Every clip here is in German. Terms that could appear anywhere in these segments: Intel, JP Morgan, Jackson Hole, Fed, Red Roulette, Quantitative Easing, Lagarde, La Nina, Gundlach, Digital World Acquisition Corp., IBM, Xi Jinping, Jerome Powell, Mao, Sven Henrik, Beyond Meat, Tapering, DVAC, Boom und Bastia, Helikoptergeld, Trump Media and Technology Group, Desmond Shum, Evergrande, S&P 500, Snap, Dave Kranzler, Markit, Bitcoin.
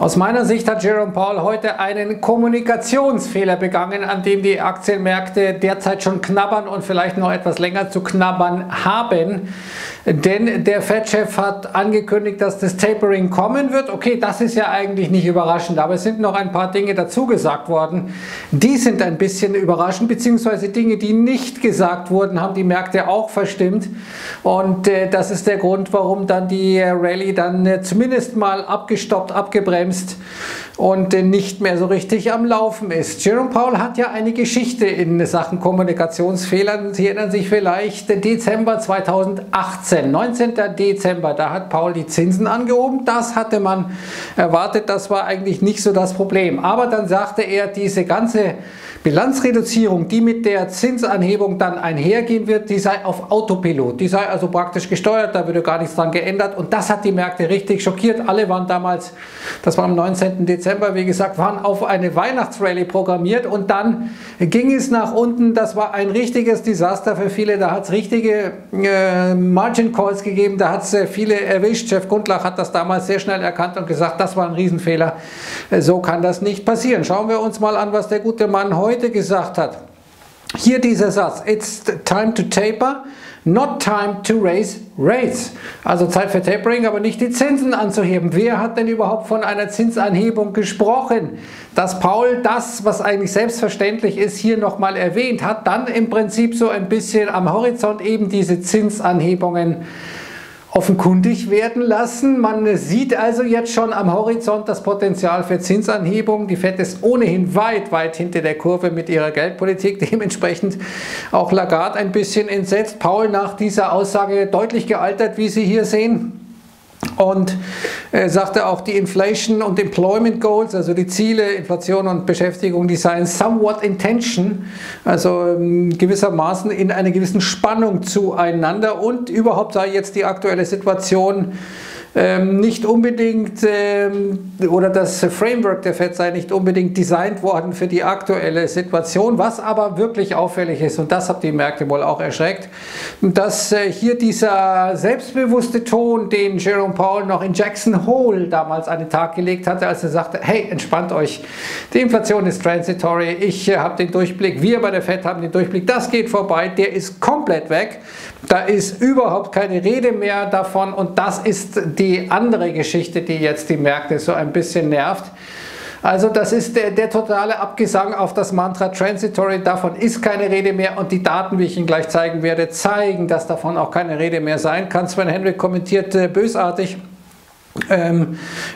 Aus meiner Sicht hat Jerome Powell heute einen Kommunikationsfehler begangen, an dem die Aktienmärkte derzeit schon knabbern und vielleicht noch etwas länger zu knabbern haben. Denn der Fed-Chef hat angekündigt, dass das Tapering kommen wird. Okay, das ist ja eigentlich nicht überraschend, aber es sind noch ein paar Dinge dazu gesagt worden. Die sind ein bisschen überraschend, beziehungsweise Dinge, die nicht gesagt wurden, haben die Märkte auch verstimmt. Und das ist der Grund, warum dann die Rallye dann zumindest mal abgestoppt, abgebremst und nicht mehr so richtig am Laufen ist. Jerome Powell hat ja eine Geschichte in Sachen Kommunikationsfehlern. Sie erinnern sich vielleicht, Dezember 2018, 19. Dezember, da hat Powell die Zinsen angehoben. Das hatte man erwartet, das war eigentlich nicht so das Problem. Aber dann sagte er, diese ganze Bilanzreduzierung, die mit der Zinsanhebung dann einhergehen wird, die sei auf Autopilot, die sei also praktisch gesteuert, da würde gar nichts dran geändert. Und das hat die Märkte richtig schockiert. Alle waren damals, das war am 19. Dezember, wie gesagt, waren auf eine Weihnachtsrallye programmiert und dann ging es nach unten. Das war ein richtiges Desaster für viele. Da hat es richtige Margin Calls gegeben, da hat es viele erwischt. Chef Gundlach hat das damals sehr schnell erkannt und gesagt, das war ein Riesenfehler. So kann das nicht passieren. Schauen wir uns mal an, was der gute Mann heute gesagt hat. Hier dieser Satz: It's time to taper, not time to raise rates. Also Zeit für Tapering, aber nicht die Zinsen anzuheben. Wer hat denn überhaupt von einer Zinsanhebung gesprochen? Dass Powell das, was eigentlich selbstverständlich ist, hier nochmal erwähnt hat, dann im Prinzip so ein bisschen am Horizont eben diese Zinsanhebungen offenkundig werden lassen. Man sieht also jetzt schon am Horizont das Potenzial für Zinsanhebungen. Die Fed ist ohnehin weit, weit hinter der Kurve mit ihrer Geldpolitik. Dementsprechend auch Lagarde ein bisschen entsetzt. Powell nach dieser Aussage deutlich gealtert, wie Sie hier sehen. Und sagte auch, die Inflation und Employment Goals, also die Ziele, Inflation und Beschäftigung, die seien somewhat in tension, also gewissermaßen in einer gewissen Spannung zueinander, und überhaupt sei jetzt die aktuelle Situation nicht unbedingt, oder das Framework der Fed sei nicht unbedingt designt worden für die aktuelle Situation, was aber wirklich auffällig ist, und das hat die Märkte wohl auch erschreckt, dass hier dieser selbstbewusste Ton, den Jerome Powell noch in Jackson Hole damals an den Tag gelegt hatte, als er sagte, hey, entspannt euch, die Inflation ist transitory, ich habe den Durchblick, wir bei der Fed haben den Durchblick, das geht vorbei, der ist komplett weg, da ist überhaupt keine Rede mehr davon, und das ist die andere Geschichte, die jetzt die Märkte so ein bisschen nervt. Also das ist der totale Abgesang auf das Mantra Transitory, davon ist keine Rede mehr, und die Daten, wie ich Ihnen gleich zeigen werde, zeigen, dass davon auch keine Rede mehr sein kann. Sven Henrik kommentiert bösartig,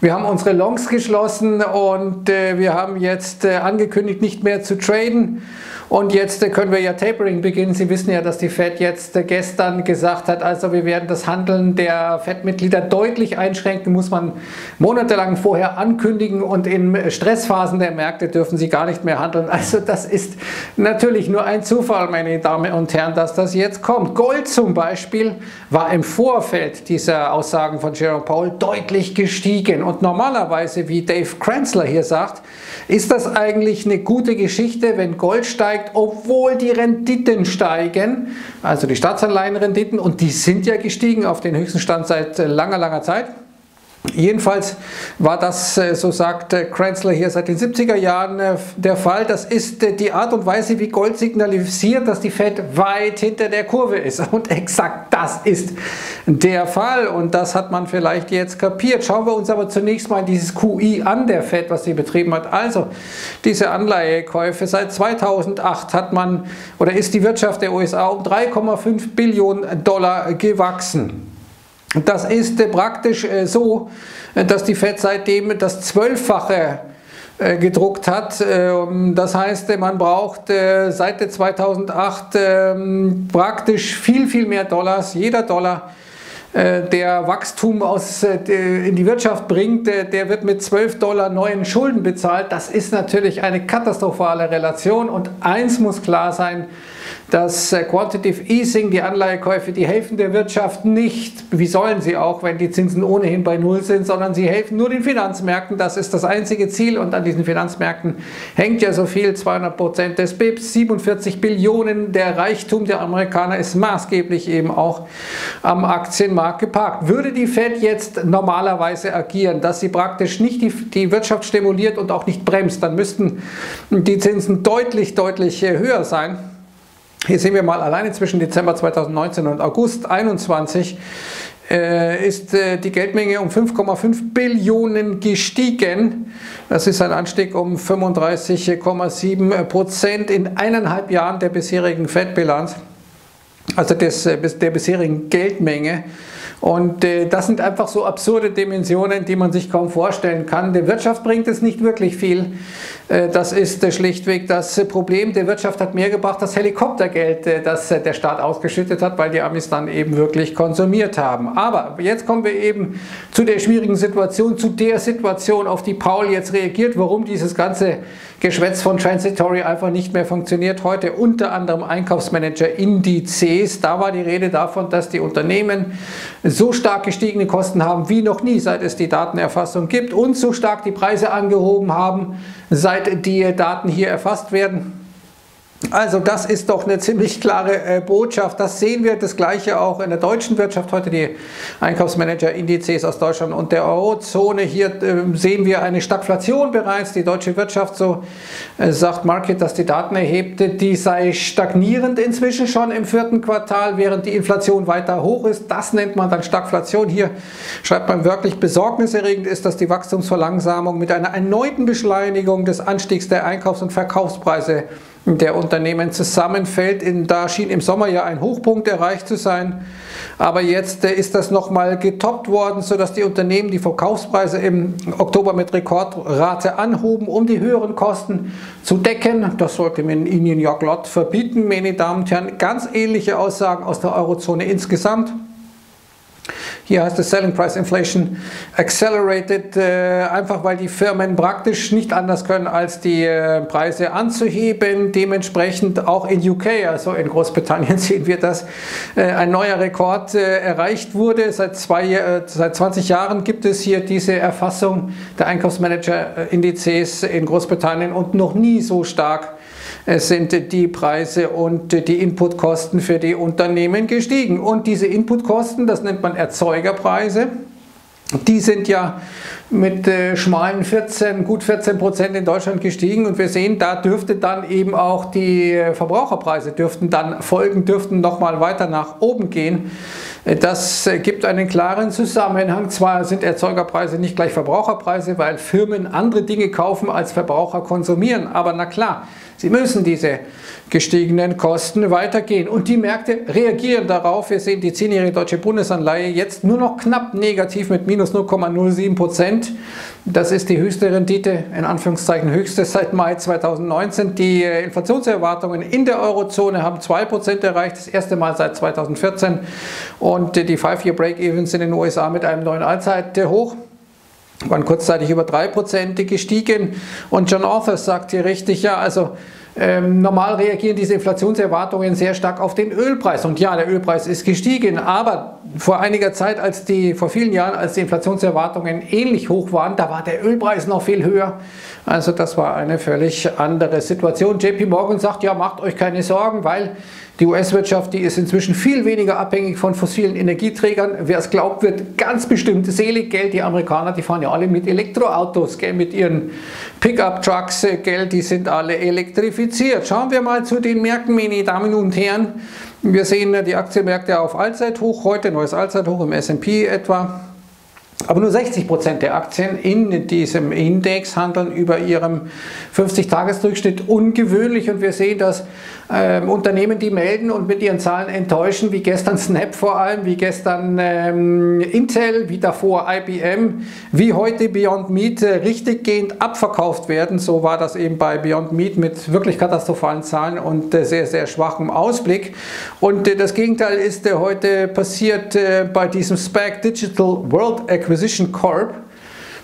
wir haben unsere Longs geschlossen und wir haben jetzt angekündigt, nicht mehr zu traden, und jetzt können wir ja Tapering beginnen. Sie wissen ja, dass die Fed jetzt gestern gesagt hat, also wir werden das Handeln der Fed-Mitglieder deutlich einschränken, muss man monatelang vorher ankündigen, und in Stressphasen der Märkte dürfen sie gar nicht mehr handeln. Also das ist natürlich nur ein Zufall, meine Damen und Herren, dass das jetzt kommt. Gold zum Beispiel war im Vorfeld dieser Aussagen von Jerome Powell deutlich gestiegen, und normalerweise, wie Dave Kranzler hier sagt, ist das eigentlich eine gute Geschichte, wenn Gold steigt, obwohl die Renditen steigen, also die Staatsanleihenrenditen, und die sind ja gestiegen auf den höchsten Stand seit langer, langer Zeit. Jedenfalls war das, so sagt Kranzler hier, seit den 70er Jahren der Fall. Das ist die Art und Weise, wie Gold signalisiert, dass die Fed weit hinter der Kurve ist. Und exakt das ist der Fall. Und das hat man vielleicht jetzt kapiert. Schauen wir uns aber zunächst mal dieses QE an der Fed, was sie betrieben hat. Also diese Anleihekäufe. Seit 2008 hat man, oder ist die Wirtschaft der USA um 3,5 Billionen Dollar gewachsen. Das ist praktisch so, dass die Fed seitdem das Zwölffache gedruckt hat. Das heißt, man braucht seit 2008 praktisch viel, viel mehr Dollars. Jeder Dollar, der Wachstum in die Wirtschaft bringt, der wird mit 12 Dollar neuen Schulden bezahlt. Das ist natürlich eine katastrophale Relation, und eins muss klar sein, dass Quantitative Easing, die Anleihekäufe, die helfen der Wirtschaft nicht. Wie sollen sie auch, wenn die Zinsen ohnehin bei Null sind, sondern sie helfen nur den Finanzmärkten. Das ist das einzige Ziel und an diesen Finanzmärkten hängt ja so viel, 200% des BIPs, 47 Billionen. Der Reichtum der Amerikaner ist maßgeblich eben auch am Aktienmarkt geparkt. Würde die Fed jetzt normalerweise agieren, dass sie praktisch nicht die Wirtschaft stimuliert und auch nicht bremst, dann müssten die Zinsen deutlich, deutlich höher sein. Hier sehen wir mal, alleine zwischen Dezember 2019 und August 2021 ist die Geldmenge um 5,5 Billionen gestiegen. Das ist ein Anstieg um 35,7% in 1,5 Jahren der bisherigen Fed-Bilanz, also der bisherigen Geldmenge. Und das sind einfach so absurde Dimensionen, die man sich kaum vorstellen kann. Der Wirtschaft bringt es nicht wirklich viel. Das ist schlichtweg das Problem. Der Wirtschaft hat mehr gebracht, das Helikoptergeld, das der Staat ausgeschüttet hat, weil die Amis dann eben wirklich konsumiert haben. Aber jetzt kommen wir eben zu der schwierigen Situation, auf die Powell jetzt reagiert, warum dieses ganze Geschwätz von Transitory einfach nicht mehr funktioniert. Heute unter anderem Einkaufsmanager-Indizes. Da war die Rede davon, dass die Unternehmen so stark gestiegene Kosten haben wie noch nie, seit es die Datenerfassung gibt, und so stark die Preise angehoben haben, seit die Daten hier erfasst werden. Also das ist doch eine ziemlich klare Botschaft. Das sehen wir, das Gleiche auch in der deutschen Wirtschaft. Heute die Einkaufsmanager-Indizes aus Deutschland und der Eurozone. Hier sehen wir eine Stagflation bereits. Die deutsche Wirtschaft, so sagt Markit, dass die Daten erhebte, die sei stagnierend inzwischen schon im 4. Quartal, während die Inflation weiter hoch ist. Das nennt man dann Stagflation. Hier schreibt man wirklich, besorgniserregend ist, dass die Wachstumsverlangsamung mit einer erneuten Beschleunigung des Anstiegs der Einkaufs- und Verkaufspreise der Unternehmen zusammenfällt. Da schien im Sommer ja ein Hochpunkt erreicht zu sein, aber jetzt ist das nochmal getoppt worden, sodass die Unternehmen die Verkaufspreise im Oktober mit Rekordrate anhoben, um die höheren Kosten zu decken. Das sollte man Ihnen ja glatt verbieten, meine Damen und Herren. Ganz ähnliche Aussagen aus der Eurozone insgesamt. Hier heißt es Selling Price Inflation Accelerated, einfach weil die Firmen praktisch nicht anders können, als die Preise anzuheben. Dementsprechend auch in UK, also in Großbritannien, sehen wir, dass ein neuer Rekord erreicht wurde. Seit 20 Jahren gibt es hier diese Erfassung der Einkaufsmanager-Indizes in Großbritannien und noch nie so stark sind die Preise und die Inputkosten für die Unternehmen gestiegen. Und diese Inputkosten, das nennt man Erzeugerpreise, die sind ja mit schmalen gut 14% in Deutschland gestiegen, und wir sehen, da dürfte dann eben auch die Verbraucherpreise dürften nochmal weiter nach oben gehen. Das gibt einen klaren Zusammenhang. Zwar sind Erzeugerpreise nicht gleich Verbraucherpreise, weil Firmen andere Dinge kaufen als Verbraucher konsumieren, aber na klar, sie müssen diese gestiegenen Kosten weitergehen und die Märkte reagieren darauf. Wir sehen die 10-jährige deutsche Bundesanleihe jetzt nur noch knapp negativ mit minus 0,07%. Das ist die höchste Rendite, in Anführungszeichen höchste, seit Mai 2019. Die Inflationserwartungen in der Eurozone haben 2% erreicht, das erste Mal seit 2014. Und die 5-Year-Break-Evens in den USA mit einem neuen Allzeithoch waren kurzzeitig über 3% gestiegen. Und John Authors sagt hier richtig, ja, also normal reagieren diese Inflationserwartungen sehr stark auf den Ölpreis. Und ja, der Ölpreis ist gestiegen, aber vor einiger Zeit, vor vielen Jahren, als die Inflationserwartungen ähnlich hoch waren, da war der Ölpreis noch viel höher. Also das war eine völlig andere Situation. JP Morgan sagt, ja, macht euch keine Sorgen, weil die US-Wirtschaft, die ist inzwischen viel weniger abhängig von fossilen Energieträgern. Wer es glaubt, wird ganz bestimmt selig. Gell? Die Amerikaner, die fahren ja alle mit Elektroautos, gell? Mit ihren Pickup-Trucks, gell? Die sind alle elektrifiziert. Schauen wir mal zu den Märkten, meine Damen und Herren. Wir sehen die Aktienmärkte auf Allzeithoch, heute neues Allzeithoch im S&P etwa. Aber nur 60% der Aktien in diesem Index handeln über ihrem 50-Tages-Durchschnitt. Ungewöhnlich, und wir sehen, dass Unternehmen, die melden und mit ihren Zahlen enttäuschen, wie gestern Snap vor allem, wie gestern Intel, wie davor IBM, wie heute Beyond Meat, richtiggehend abverkauft werden. So war das eben bei Beyond Meat mit wirklich katastrophalen Zahlen und sehr, sehr schwachem Ausblick. Und das Gegenteil ist heute passiert bei diesem SPAC Digital World Acquisition Corp.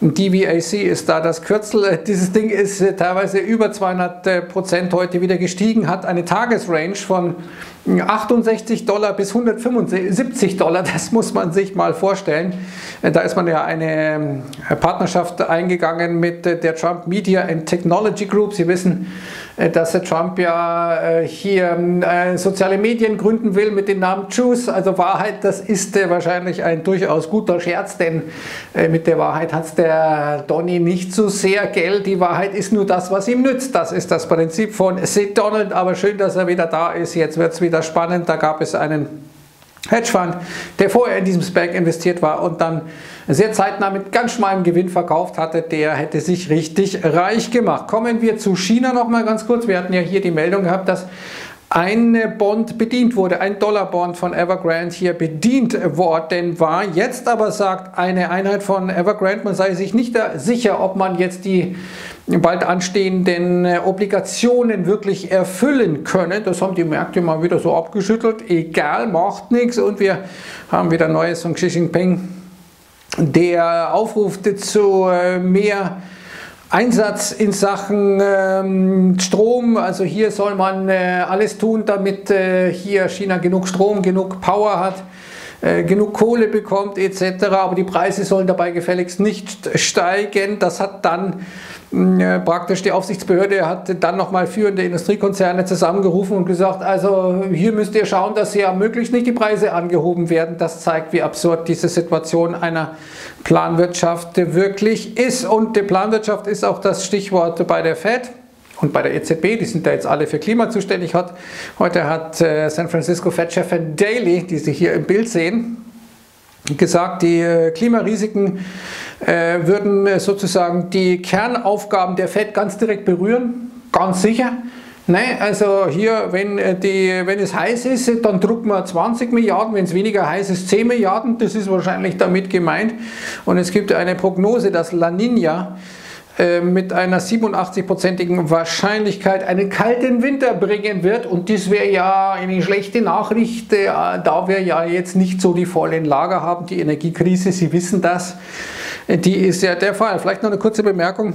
DVAC ist da das Kürzel. Dieses Ding ist teilweise über 200% heute wieder gestiegen, hat eine Tagesrange von $68 bis $175. Das muss man sich mal vorstellen. Da ist man ja eine Partnerschaft eingegangen mit der Trump Media and Technology Group. Sie wissen, dass der Trump ja hier soziale Medien gründen will mit dem Namen Truth. Also Wahrheit, das ist wahrscheinlich ein durchaus guter Scherz, denn mit der Wahrheit hat es der Donny nicht so sehr, gell? Die Wahrheit ist nur das, was ihm nützt. Das ist das Prinzip von Sid Donald, aber schön, dass er wieder da ist. Jetzt wird es wieder spannend. Da gab es einen Hedgefonds, der vorher in diesem SPAC investiert war und dann sehr zeitnah mit ganz schmalem Gewinn verkauft hatte, der hätte sich richtig reich gemacht. Kommen wir zu China nochmal ganz kurz. Wir hatten ja hier die Meldung gehabt, dass ein Bond bedient wurde, ein Dollar-Bond von Evergrande hier bedient worden war. Jetzt aber sagt eine Einheit von Evergrande, man sei sich nicht sicher, ob man jetzt die bald anstehenden Obligationen wirklich erfüllen können. Das haben die Märkte mal wieder so abgeschüttelt. Egal, macht nichts. Und wir haben wieder Neues von Xi Jinping, der aufrufte zu mehr Einsatz in Sachen Strom, also hier soll man alles tun, damit hier China genug Strom, genug Power hat, genug Kohle bekommt etc., aber die Preise sollen dabei gefälligst nicht steigen. Das hat dann praktisch die Aufsichtsbehörde hat dann nochmal führende Industriekonzerne zusammengerufen und gesagt, also hier müsst ihr schauen, dass ja möglichst nicht die Preise angehoben werden. Das zeigt, wie absurd diese Situation einer Planwirtschaft wirklich ist. Und die Planwirtschaft ist auch das Stichwort bei der Fed. Und bei der EZB, die sind da jetzt alle für Klima zuständig. Heute hat San Francisco Fed-Chefin Daily, die Sie hier im Bild sehen, gesagt, die Klimarisiken würden sozusagen die Kernaufgaben der Fed ganz direkt berühren. Ganz sicher. Nein, also hier, wenn es heiß ist, dann drucken wir 20 Milliarden, wenn es weniger heiß ist, 10 Milliarden. Das ist wahrscheinlich damit gemeint. Und es gibt eine Prognose, dass La Nina mit einer 87%igen Wahrscheinlichkeit einen kalten Winter bringen wird. Und das wäre ja eine schlechte Nachricht, da wir ja jetzt nicht so die vollen Lager haben. Die Energiekrise, Sie wissen das, die ist ja der Fall. Vielleicht noch eine kurze Bemerkung.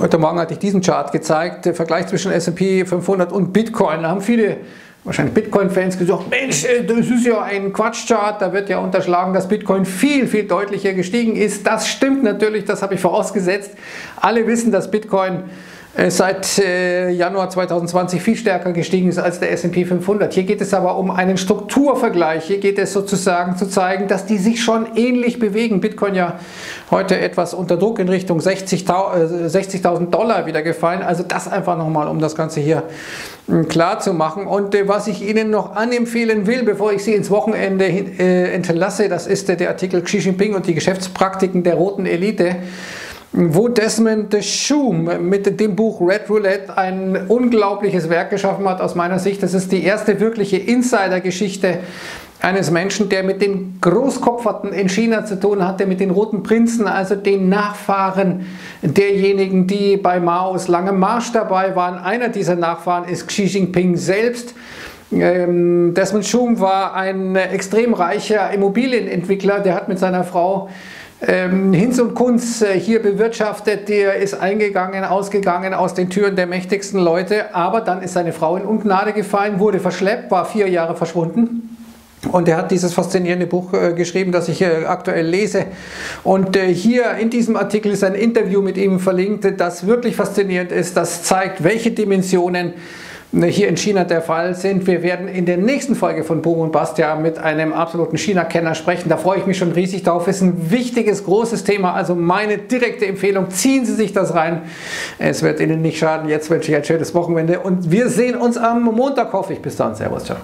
Heute Morgen hatte ich diesen Chart gezeigt, der Vergleich zwischen S&P 500 und Bitcoin. Da haben viele, wahrscheinlich Bitcoin-Fans, gesagt, Mensch, das ist ja ein Quatschchart, da wird ja unterschlagen, dass Bitcoin viel, viel deutlicher gestiegen ist. Das stimmt natürlich, das habe ich vorausgesetzt. Alle wissen, dass Bitcoin seit Januar 2020 viel stärker gestiegen ist als der S&P 500. Hier geht es aber um einen Strukturvergleich. Hier geht es sozusagen zu zeigen, dass die sich schon ähnlich bewegen. Bitcoin ja heute etwas unter Druck in Richtung $60.000 wieder gefallen. Also das einfach nochmal, um das Ganze hier klar zu machen. Und was ich Ihnen noch anempfehlen will, bevor ich Sie ins Wochenende entlasse, das ist der Artikel Xi Jinping und die Geschäftspraktiken der roten Elite, wo Desmond Shum mit dem Buch Red Roulette ein unglaubliches Werk geschaffen hat, aus meiner Sicht. Das ist die erste wirkliche Insider-Geschichte eines Menschen, der mit den Großkopferten in China zu tun hatte, mit den Roten Prinzen, also den Nachfahren derjenigen, die bei Maos langem Marsch dabei waren. Einer dieser Nachfahren ist Xi Jinping selbst. Desmond Shum war ein extrem reicher Immobilienentwickler, der hat mit seiner Frau Hinz und Kunz hier bewirtschaftet, der ist eingegangen, ausgegangen aus den Türen der mächtigsten Leute, aber dann ist seine Frau in Ungnade gefallen, wurde verschleppt, war 4 Jahre verschwunden. Und er hat dieses faszinierende Buch geschrieben, das ich aktuell lese. Und hier in diesem Artikel ist ein Interview mit ihm verlinkt, das wirklich faszinierend ist, das zeigt, welche Dimensionen hier in China der Fall sind. Wir werden in der nächsten Folge von Boom und Bastia mit einem absoluten China-Kenner sprechen. Da freue ich mich schon riesig drauf. Ist ein wichtiges, großes Thema. Also meine direkte Empfehlung, ziehen Sie sich das rein. Es wird Ihnen nicht schaden. Jetzt wünsche ich ein schönes Wochenende und wir sehen uns am Montag, hoffe ich. Bis dann. Servus, ciao.